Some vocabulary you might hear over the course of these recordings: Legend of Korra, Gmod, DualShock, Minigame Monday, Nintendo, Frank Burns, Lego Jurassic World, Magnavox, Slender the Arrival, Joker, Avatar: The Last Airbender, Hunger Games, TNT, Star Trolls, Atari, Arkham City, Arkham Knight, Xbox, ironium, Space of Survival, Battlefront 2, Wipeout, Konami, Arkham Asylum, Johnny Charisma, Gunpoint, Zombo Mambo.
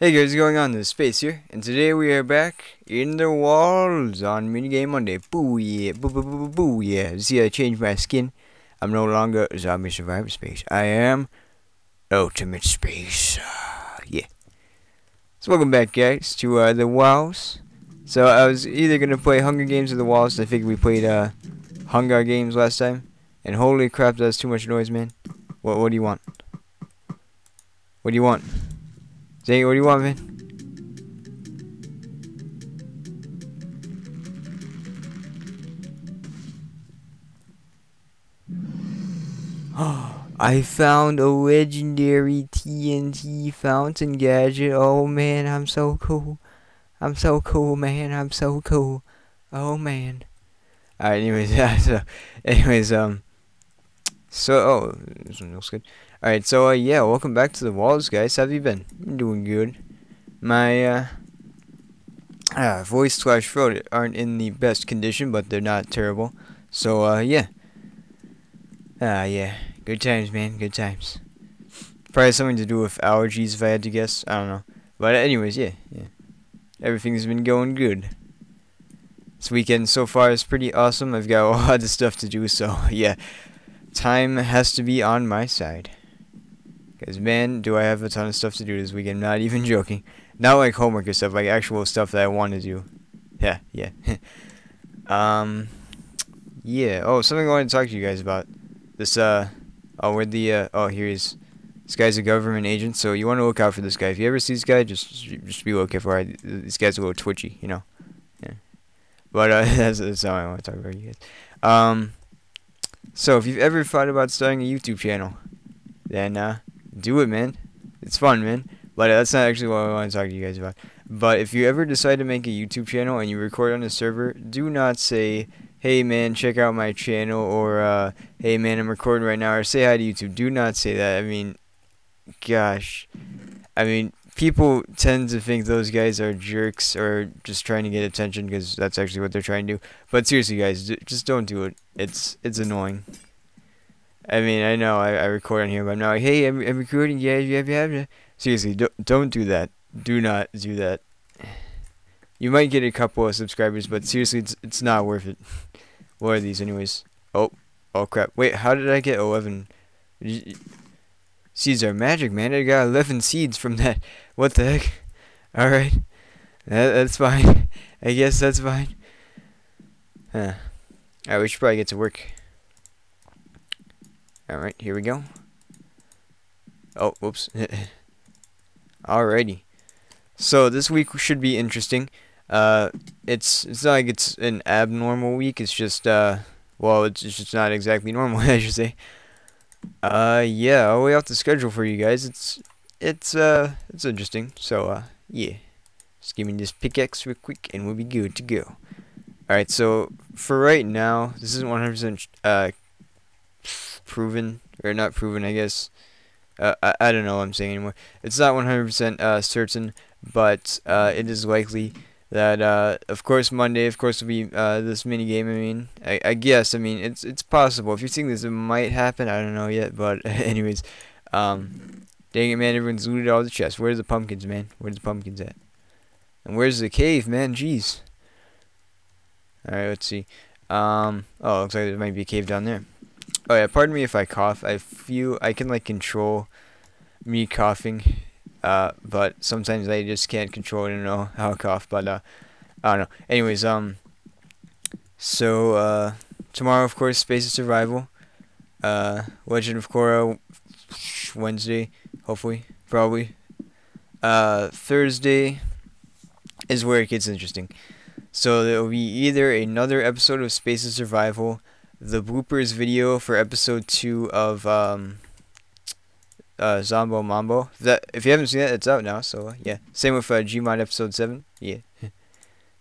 Hey guys, what's going on? This is Space here, and today we are back in The Walls on Minigame Monday. Boo yeah, boo boo boo boo yeah. See, I changed my skin. I'm no longer Zombie Survivor Space. I am Ultimate Space. Yeah. So welcome back, guys, to The Walls. So I was either gonna play Hunger Games or The Walls. So I figured we played Hunger Games last time, and holy crap, that's too much noise, man. What do you want? What do you want? Dang it, what do you want, man? Oh, I found a legendary TNT fountain gadget. Oh man, I'm so cool. I'm so cool, man. I'm so cool. Oh man. Alright, anyways, oh, this one looks good. Alright, so, yeah, welcome back to The Walls, guys. How have you been? I'm doing good. My, voice slash throat aren't in the best condition, but they're not terrible. So, yeah. Yeah. Good times, man. Good times. Probably something to do with allergies, if I had to guess. I don't know. But, anyways, yeah. Everything's been going good. This weekend so far is pretty awesome. I've got a lot of stuff to do, so, yeah. Time has to be on my side. Because, man, do I have a ton of stuff to do this weekend. Not even joking. Not like homework or stuff, like actual stuff that I want to do. Yeah. Yeah. Oh, something I wanted to talk to you guys about. This, here he is. This guy's a government agent, so you want to look out for this guy. If you ever see this guy, just be okay for it. This guy's a little twitchy, you know. Yeah. But, that's all I want to talk about, you guys. So, if you've ever thought about starting a YouTube channel, then, do it, man. It's fun, man. But that's not actually what I want to talk to you guys about. But if you ever decide to make a YouTube channel and you record on a server, do not say, hey, man, check out my channel, or, hey, man, I'm recording right now, or say hi to YouTube. Do not say that. I mean, gosh. I mean, people tend to think those guys are jerks or just trying to get attention because that's actually what they're trying to do. But seriously, guys, just don't do it. It's annoying. I mean, I know I record on here, but I'm not like, hey, I'm recording, yeah, yeah. Seriously, don't do that. Do not do that. You might get a couple of subscribers, but seriously, it's not worth it. What are these, anyways? Oh crap. Wait, how did I get 11? Seeds are magic, man. I got 11 seeds from that. What the heck? Alright. That's fine. I guess that's fine. Huh. Alright, we should probably get to work. Alright, here we go. Oh, whoops. Alrighty. So, this week should be interesting. It's not like it's an abnormal week. It's just, well, it's just not exactly normal, I should say. Yeah, I'll lay out the schedule for you guys. It's interesting. So, yeah. Just give me this pickaxe real quick and we'll be good to go. Alright, so, for right now, this isn't 100% proven, or not proven, I guess. I don't know what I'm saying anymore. It's not 100% certain, but, it is likely that, of course, Monday, of course, will be, this minigame. I mean, I guess, I mean, it's possible. If you think this, it might happen. I don't know yet, but, anyways, dang it, man, everyone's looted all the chests. Where's the pumpkins, man? Where's the pumpkins at? And where's the cave, man? Jeez. Alright, let's see. Oh, looks like there might be a cave down there. Oh, yeah, pardon me if I cough. I feel I can, like, control me coughing, but sometimes I just can't control it. I don't know how I cough, but, I don't know. Anyways, so, tomorrow, of course, Space of Survival, Legend of Korra, Wednesday, hopefully, probably, Thursday is where it gets interesting. So there will be either another episode of Space of Survival, the bloopers video for episode 2 of Zombo Mambo. If you haven't seen that, it's out now. So yeah, same with Gmod episode 7. Yeah,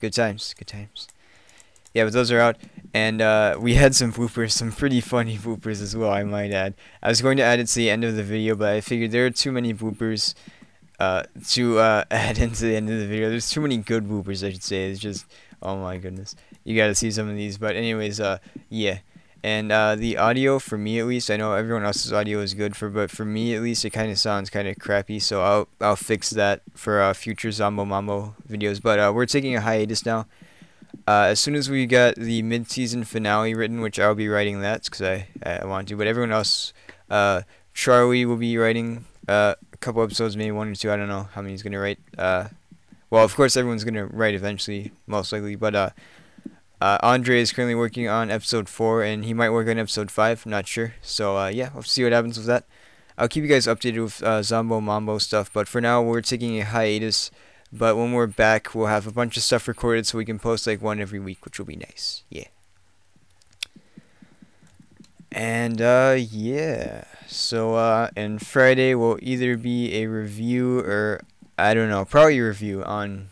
good times. Yeah, but those are out, and we had some bloopers, some pretty funny bloopers as well. I might add. I was going to add it to the end of the video, but I figured there are too many bloopers. To add into the end of the video. There's too many good bloopers, I should say. It's just, oh my goodness. You gotta see some of these. But anyways, yeah. And the audio, for me at least, I know everyone else's audio is good, but for me at least, it kind of sounds kind of crappy, so I'll fix that for future Zombo Mambo videos. But we're taking a hiatus now. As soon as we got the mid-season finale written, which I'll be writing that, because I want to, but everyone else, Charlie will be writing a couple episodes, maybe one or two, I don't know how many he's going to write. Well, of course, everyone's going to write eventually, most likely, but... Andre is currently working on episode 4, and he might work on episode 5, I'm not sure. So, yeah, we'll see what happens with that. I'll keep you guys updated with Zombo Mambo stuff, but for now, we're taking a hiatus. But when we're back, we'll have a bunch of stuff recorded so we can post, like, one every week, which will be nice. Yeah. And, yeah. So, and Friday will either be a review or, I don't know, probably a review on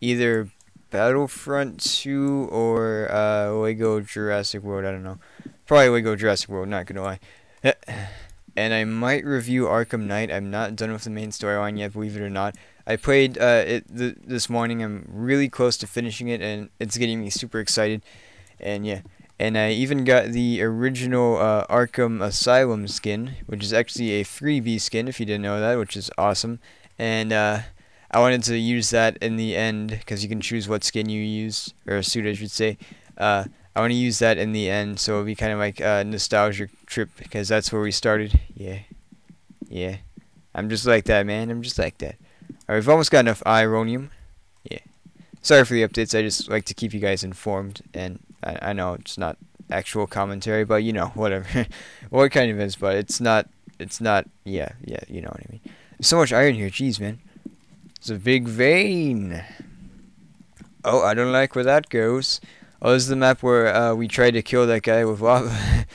either... Battlefront 2 or Lego Jurassic World, I don't know. Probably Lego Jurassic World, not gonna lie. And I might review Arkham Knight. I'm not done with the main storyline yet, believe it or not. I played it this morning. I'm really close to finishing it, and it's getting me super excited. And yeah, and I even got the original Arkham Asylum skin, which is actually a freebie skin, if you didn't know that, which is awesome. And I wanted to use that in the end, because you can choose what skin you use, or suit I should say. I want to use that in the end, so it'll be kind of like a nostalgia trip, because that's where we started. Yeah. Yeah. I'm just like that, man. I'm just like that. Alright, we've almost got enough ironium. Yeah. Sorry for the updates, I just like to keep you guys informed, and I know it's not actual commentary, but you know, whatever. Well, it kind of is, but it's not, yeah, you know what I mean. There's so much iron here, jeez, man. It's a big vein. Oh, I don't like where that goes. Oh, this is the map where we tried to kill that guy with lava.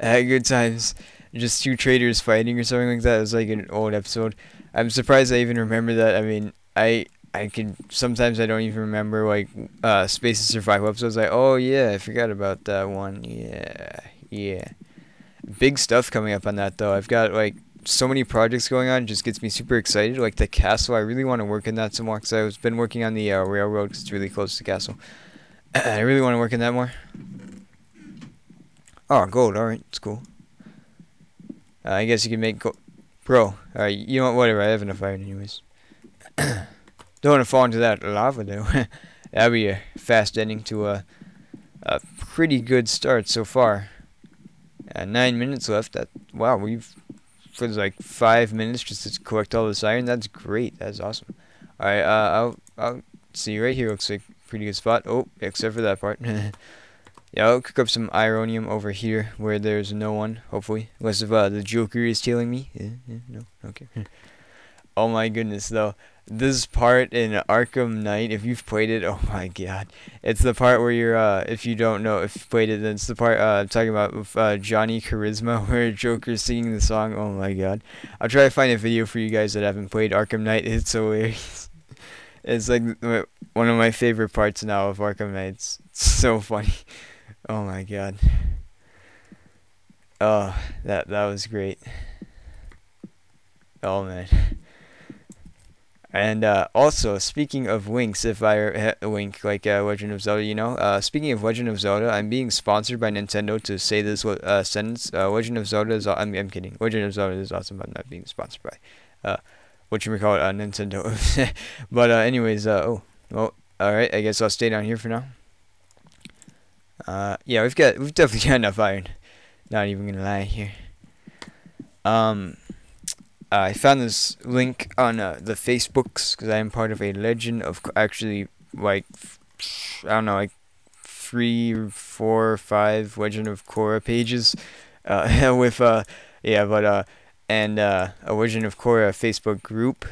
At good times. Just two traitors fighting or something like that. It was like an old episode. I'm surprised I even remember that. I mean, I can... Sometimes I don't even remember, like, Space of Survival episodes. Like, oh, yeah, I forgot about that one. Yeah, yeah. Big stuff coming up on that, though. I've got, like... so many projects going on, it just gets me super excited. Like the castle, I really want to work in that some more, because I've been working on the railroad, because it's really close to the castle. I really want to work in that more. Oh, gold, alright, it's cool. I guess you can make gold. Bro, alright, you know what, whatever, I have enough iron anyways. Don't want to fall into that lava though. That'll be a fast ending to a pretty good start so far. 9 minutes left. Wow, we've... for like 5 minutes just to collect all this iron. That's great. That's awesome. All right, I'll see you right here. Looks like a pretty good spot. Oh, except for that part. Yeah, I'll cook up some ironium over here where there's no one, hopefully, unless if the Joker is tailing me. Yeah, no, okay. Oh my goodness, though, this part in Arkham Knight, if you've played it, oh my god, it's the part where you're, if you don't know, if you've played it, then it's the part, I'm talking about with, Johnny Charisma, where Joker's singing the song, oh my god. I'll try to find a video for you guys that haven't played Arkham Knight, it's so hilarious. It's like one of my favorite parts now of Arkham Knight, it's so funny. Oh my god. Oh, that was great. Oh man. And also, speaking of links, if I link like Legend of Zelda, you know, speaking of Legend of Zelda, I'm being sponsored by Nintendo to say this sentence. Legend of Zelda is, I'm kidding. Legend of Zelda is awesome. I'm not being sponsored by whatchamacallit, Nintendo. But anyways, oh, well, all right. I guess I'll stay down here for now. Yeah, we've definitely got enough iron. Not even gonna lie here. I found this link on the Facebooks, because I am part of a Legend of actually, like, I don't know, like 3, 4, 5 Legend of Korra pages, with yeah, but and a Legend of Korra Facebook group,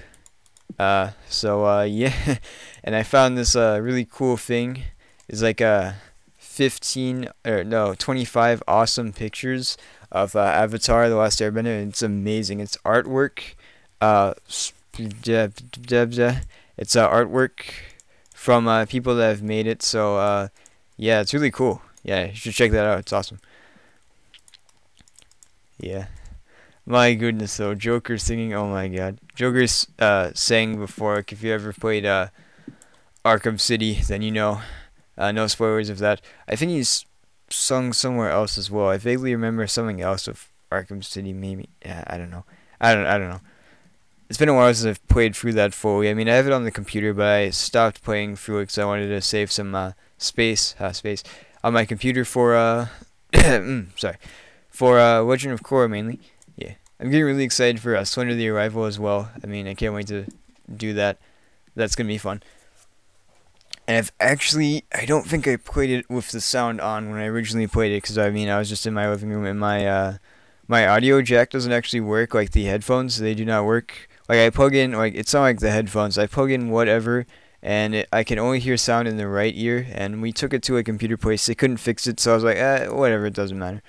so yeah, and I found this really cool thing. It's like 15 or no 25 awesome pictures of Avatar: The Last Airbender. It's amazing. It's artwork. It's artwork from people that have made it. So yeah, it's really cool. Yeah, you should check that out. It's awesome. Yeah, my goodness. Though Joker singing. Oh my God. Joker's sang before. Like, if you ever played Arkham City, then you know. No spoilers of that. I think he's sung somewhere else as well. I vaguely remember something else with Arkham City, maybe. Yeah, I don't know. It's been a while since I've played through that fully. I mean, I have it on the computer, but I stopped playing through it because I wanted to save some space on my computer for Legend of Korra mainly. Yeah, I'm getting really excited for Slender the Arrival as well. I mean, I can't wait to do that. That's gonna be fun. And I've actually, I don't think I played it with the sound on when I originally played it, because I mean, I was just in my living room and my audio jack doesn't actually work, like the headphones, they do not work. Like, I plug in, like, it's not like the headphones, I plug in whatever, and I can only hear sound in the right ear, and we took it to a computer place, they couldn't fix it, so I was like, whatever, it doesn't matter.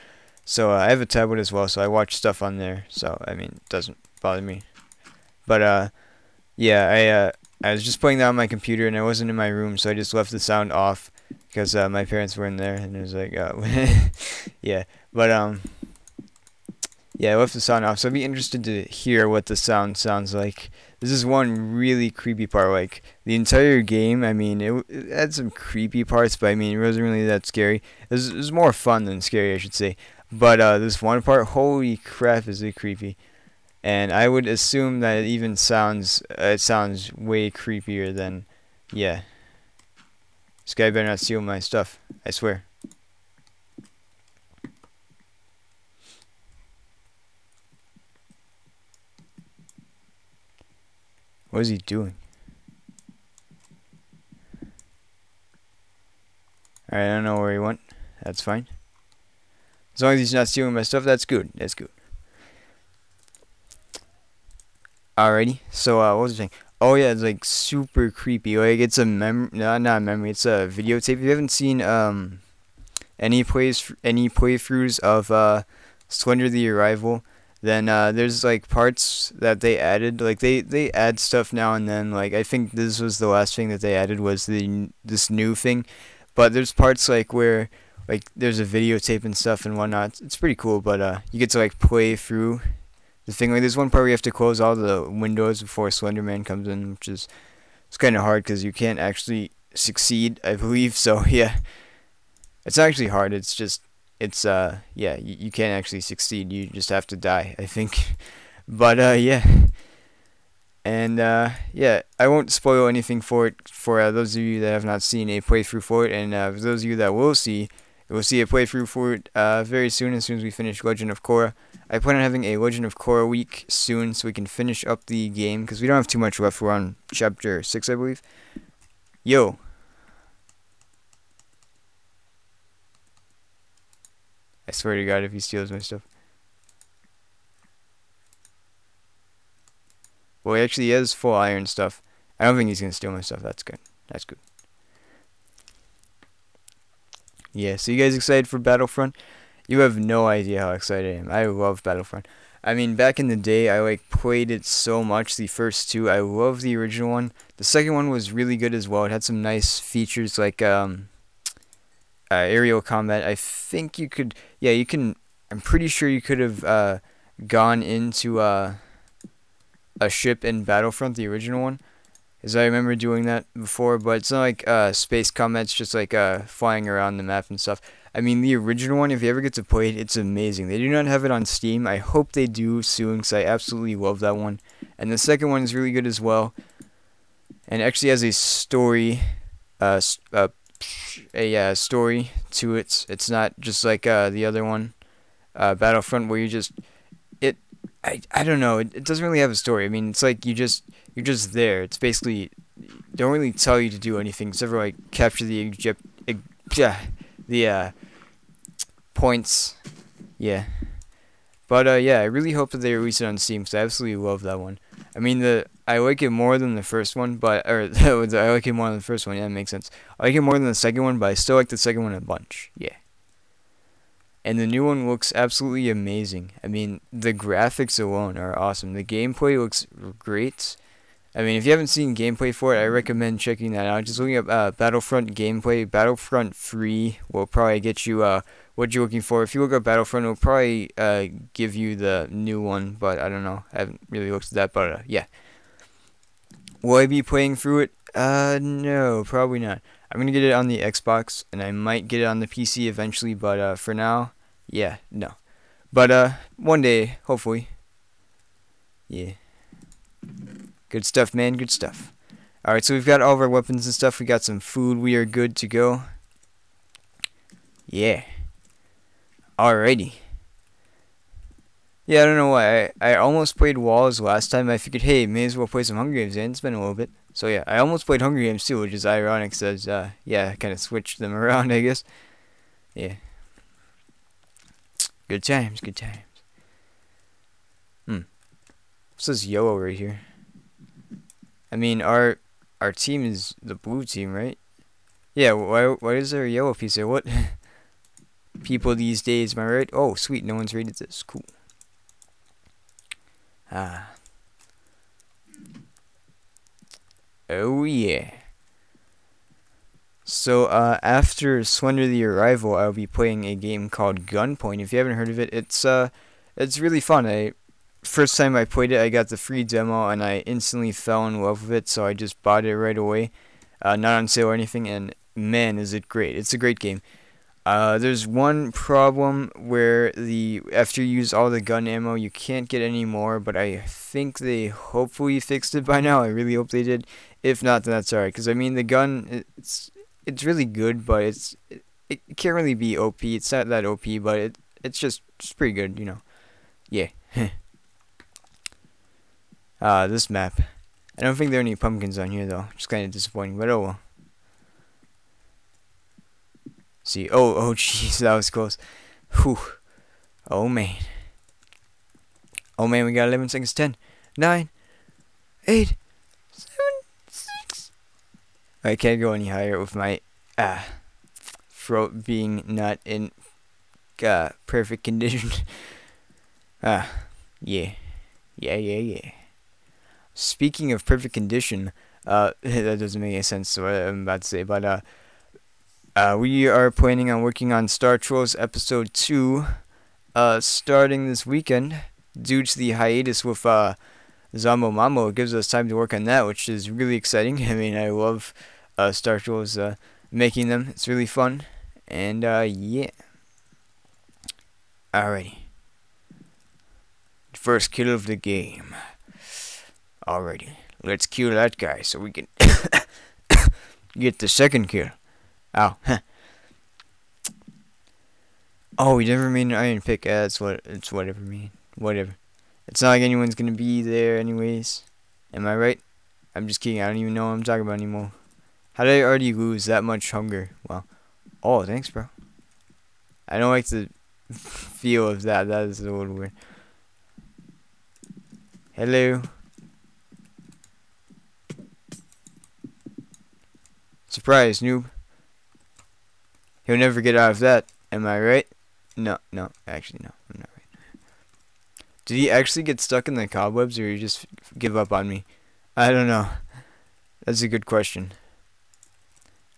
So, I have a tablet as well, so I watch stuff on there, so, I mean, it doesn't bother me. But, I was just playing that on my computer, and I wasn't in my room, so I just left the sound off, because, my parents were in there, and it was like, yeah, but, yeah, I left the sound off, so I'd be interested to hear what the sound sounds like. This is one really creepy part, like, the entire game, I mean, it had some creepy parts, but I mean, it wasn't really that scary. It was more fun than scary, I should say. But this one part, holy crap, is it creepy. And I would assume that it sounds way creepier than, yeah. This guy better not steal my stuff, I swear. What is he doing? Alright, I don't know where he went. That's fine. As long as he's not stealing my stuff, that's good. That's good. Alrighty. So, what was the thing? Oh yeah, it's like super creepy. Like, it's a it's a videotape. If you haven't seen any playthroughs of Slender the Arrival, then there's like parts that they added, like they add stuff now and then. Like, I think this was the last thing that they added, was this new thing, but there's parts like where like there's a videotape and stuff and whatnot. It's pretty cool, but you get to like play through the thing. Like, there's one part where you have to close all the windows before Slenderman comes in, which is, it's kind of hard because you can't actually succeed, I believe. So yeah, it's not actually hard, it's just, it's, yeah, you can't actually succeed, you just have to die, I think. But, yeah. And, yeah, I won't spoil anything for it, for those of you that have not seen a playthrough for it, and for those of you that will see a playthrough for it very soon, as soon as we finish Legend of Korra. I plan on having a Legend of Korra week soon, so we can finish up the game, because we don't have too much left, we're on chapter 6, I believe. Yo! I swear to God, if he steals my stuff. Well, he actually has full iron stuff. I don't think he's going to steal my stuff. That's good. That's good. Yeah, so you guys excited for Battlefront? You have no idea how excited I am. I love Battlefront. I mean, back in the day, I like played it so much. The first two, I love the original one. The second one was really good as well. It had some nice features like... aerial combat. I think you could, yeah, you can, I'm pretty sure you could have gone into a ship in Battlefront, the original one, as I remember doing that before, but it's not like space combat, it's just like flying around the map and stuff. I mean, the original one, if you ever get to play it, it's amazing. They do not have it on Steam. I hope they do soon, because I absolutely love that one. And the second one is really good as well, and actually has a story, a story to it. It's not just like the other one, Battlefront, where you just, it, I don't know, it doesn't really have a story. I mean, it's like you're just there. It's basically, don't really tell you to do anything except for like capture the points. Yeah, but yeah, I really hope that they release it on Steam, because I absolutely love that one. I mean, I like it more than the first one, I like it more than the first one, yeah, that makes sense. I like it more than the second one, but I still like the second one a bunch, yeah. And the new one looks absolutely amazing. I mean, the graphics alone are awesome. The gameplay looks great. I mean, if you haven't seen gameplay for it, I recommend checking that out. Just looking up Battlefront gameplay. Battlefront 3 will probably get you what you're looking for. If you look up Battlefront, it'll probably give you the new one, but I don't know. I haven't really looked at that, but yeah. Will I be playing through it? No, probably not. I'm going to get it on the Xbox, and I might get it on the PC eventually, but for now, yeah, no. But one day, hopefully. Yeah. Good stuff, man, good stuff. Alright, so we've got all of our weapons and stuff. We got some food. We are good to go. Yeah. Alrighty. Yeah, I don't know why. I almost played Walls last time. I figured, hey, may as well play some Hunger Games, and it's been a little bit. So yeah, I almost played Hunger Games too, which is ironic, because, yeah, I kind of switched them around, I guess. Yeah. Good times, good times. What's this yellow right here? I mean, our team is the blue team, right? Yeah, why is there a yellow piece there? What? People these days, am I right? Oh, sweet, no one's rated this. Cool. Ah. Oh, yeah. So, after Slender the Arrival, I'll be playing a game called Gunpoint. If you haven't heard of it, it's really fun. First time I played it, I got the free demo, and I instantly fell in love with it, so I just bought it right away. Not on sale or anything, and man, is it great. It's a great game. There's one problem where after you use all the gun ammo, you can't get any more, but I think they hopefully fixed it by now. I really hope they did. If not, then that's alright, because, I mean, the gun, it's really good, but it can't really be OP. It's not that OP, but it's just pretty good, you know. Yeah. This map. I don't think there are any pumpkins on here, though. Just kind of disappointing, but oh well. See, oh, jeez, that was close. Whew. Oh, man. Oh, man, we got 11 seconds. 10, 9, 8, 7, 6. I can't go any higher with my throat being not in perfect condition. Yeah. Yeah. Speaking of perfect condition, that doesn't make any sense to what I'm about to say, but we are planning on working on Star Trolls Episode 2 starting this weekend. Due to the hiatus with Zombo Mambo, it gives us time to work on that, which is really exciting. I mean, I love Star Trolls, making them. It's really fun. And, yeah. Alrighty. First kill of the game. Alrighty, let's kill that guy so we can get the second kill. Ow. Oh, we never made an iron pick. It's whatever, man. Whatever. It's not like anyone's gonna be there anyways. Am I right? I'm just kidding. I don't even know what I'm talking about anymore. How did I already lose that much hunger? Wow. Oh, thanks, bro. I don't like the feel of that. That is a little weird. Hello. Surprise, noob. He'll never get out of that. Am I right? No. Actually, no. I'm not right. Did he actually get stuck in the cobwebs, or did he just give up on me? I don't know. That's a good question.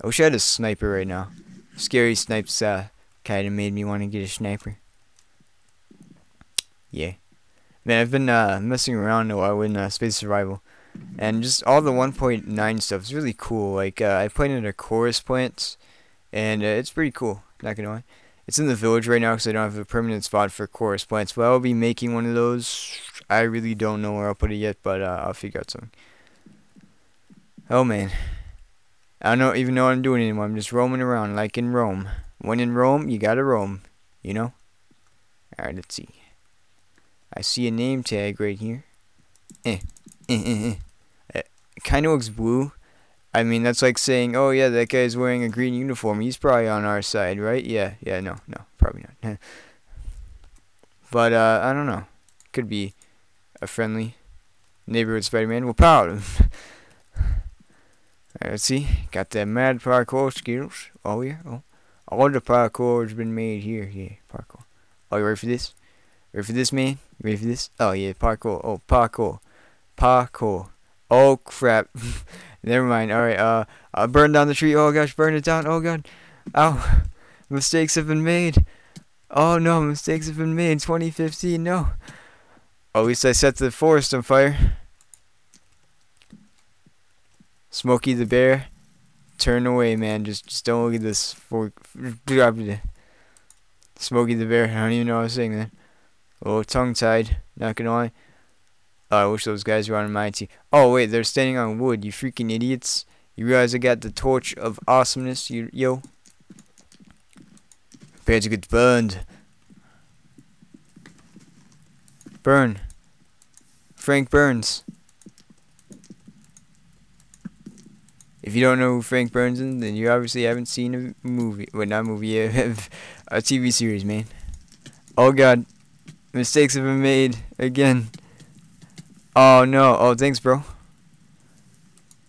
I wish I had a sniper right now. Scary snipes kind of made me want to get a sniper. Yeah. Man, I've been messing around a while with Space of Survival. And just all the 1.9 stuff is really cool. Like, I played in a chorus plant, and it's pretty cool, not gonna lie. It's in the village right now because I don't have a permanent spot for chorus plants. Well, I'll be making one of those. I really don't know where I'll put it yet, but I'll figure out something. Oh, man. I don't even know what I'm doing anymore. I'm just roaming around like in Rome. When in Rome, you gotta roam, you know? Alright, let's see. I see a name tag right here. It kind of looks blue. I mean, that's like saying, oh yeah, that guy's wearing a green uniform. He's probably on our side, right? Yeah, no, probably not. But, I don't know. Could be a friendly neighborhood Spider-Man. We'll power him. Alright, let's see. Got that mad parkour skills. Oh yeah, oh. All the parkour has been made here. Yeah, parkour. Are you ready for this? Ready for this, man? Ready for this? Oh, yeah, parkour. Oh, parkour. Parkour. Oh, crap. Never mind. All right, I burned down the tree. Oh, gosh, burn it down. Oh, God. Ow. Mistakes have been made. Oh, no, mistakes have been made. 2015, no. Oh, at least I set the forest on fire. Smokey the Bear turn away, man. Just don't look at this. Smokey the Bear. I don't even know what I was saying there. A little tongue-tied, not gonna lie. Oh, I wish those guys were on my team. Oh, wait, they're standing on wood, you freaking idiots. You realize I got the torch of awesomeness, yo? Prepare to get burned. Burn. Frank Burns. If you don't know who Frank Burns is, then you obviously haven't seen a movie. Well, not a movie, a TV series, man. Oh, God. Mistakes have been made again. Oh, no. Oh, thanks, bro.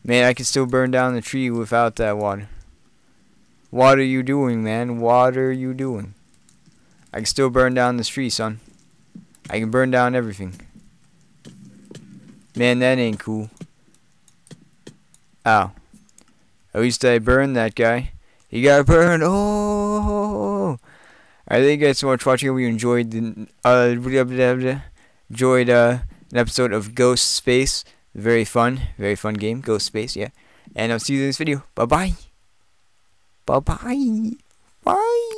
Man, I can still burn down the tree without that water. What are you doing, man? What are you doing? I can still burn down this tree, son. I can burn down everything. Man, that ain't cool. Ow. At least I burned that guy. He got burned. Oh! Alright, thank you guys so much for watching. I hope you enjoyed the an episode of Ghost Space. Very fun game. Ghost Space, yeah. And I'll see you in this video. Bye-bye. Bye-bye. Bye.